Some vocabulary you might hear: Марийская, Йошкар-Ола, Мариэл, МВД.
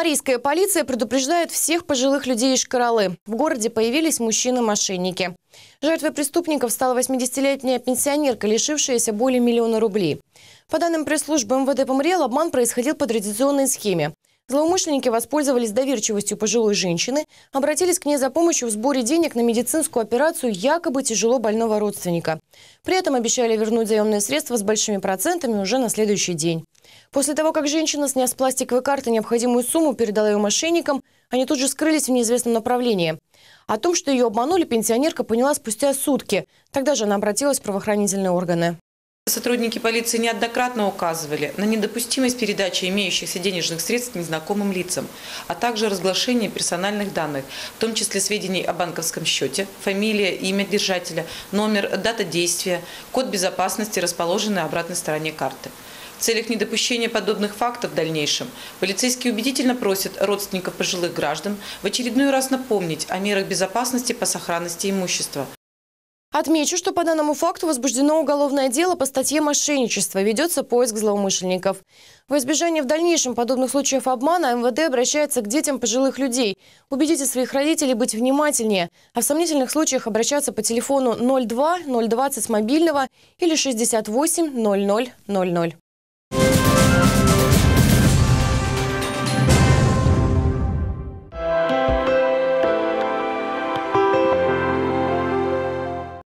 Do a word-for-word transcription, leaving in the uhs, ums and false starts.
Марийская полиция предупреждает всех пожилых людей Йошкар-Олы. В городе появились мужчины-мошенники. Жертвой преступников стала восьмидесятилетняя пенсионерка, лишившаяся более миллиона рублей. По данным пресс-службы МВД по Мариэлу, обман происходил по традиционной схеме. Злоумышленники воспользовались доверчивостью пожилой женщины, обратились к ней за помощью в сборе денег на медицинскую операцию якобы тяжело больного родственника. При этом обещали вернуть заемные средства с большими процентами уже на следующий день. После того, как женщина, сняв с пластиковой карты необходимую сумму, передала ее мошенникам, они тут же скрылись в неизвестном направлении. О том, что ее обманули, пенсионерка поняла спустя сутки. Тогда же она обратилась в правоохранительные органы. Сотрудники полиции неоднократно указывали на недопустимость передачи имеющихся денежных средств незнакомым лицам, а также разглашение персональных данных, в том числе сведений о банковском счете, фамилия, имя держателя, номер, дата действия, код безопасности, расположенный на обратной стороне карты. В целях недопущения подобных фактов в дальнейшем полицейские убедительно просят родственников пожилых граждан в очередной раз напомнить о мерах безопасности по сохранности имущества. Отмечу, что по данному факту возбуждено уголовное дело по статье «Мошенничество». Ведется поиск злоумышленников. Во избежание в дальнейшем подобных случаев обмана МВД обращается к детям пожилых людей. Убедите своих родителей быть внимательнее. А в сомнительных случаях обращаться по телефону ноль два ноль двадцать с мобильного или шестьдесят восемь ноль ноль ноль ноль.